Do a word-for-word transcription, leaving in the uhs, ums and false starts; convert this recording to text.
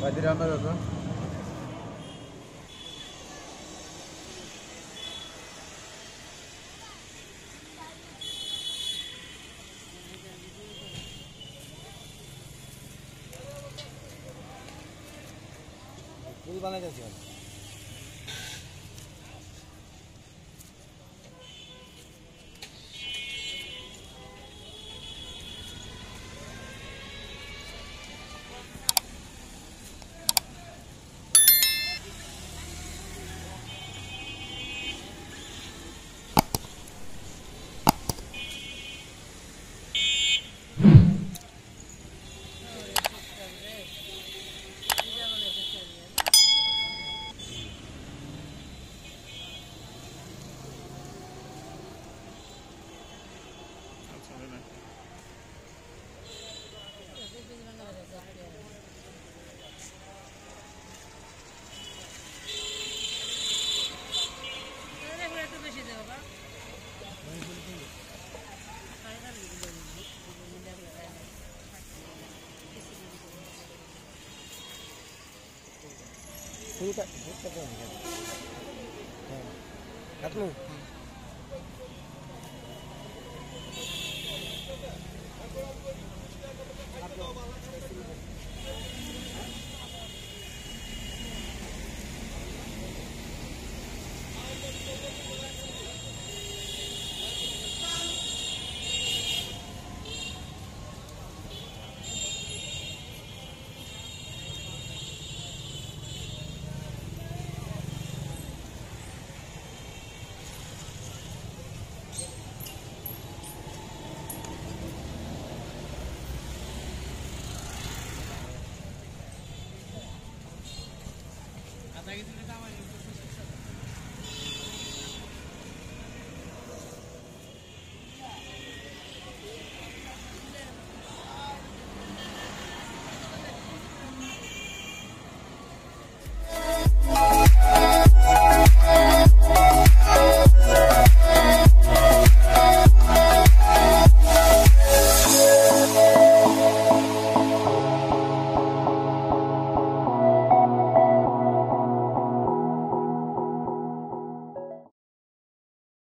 Hadi Ramazan olsun. Bunu bana yazıyor. Kita, kita kan. Katmu.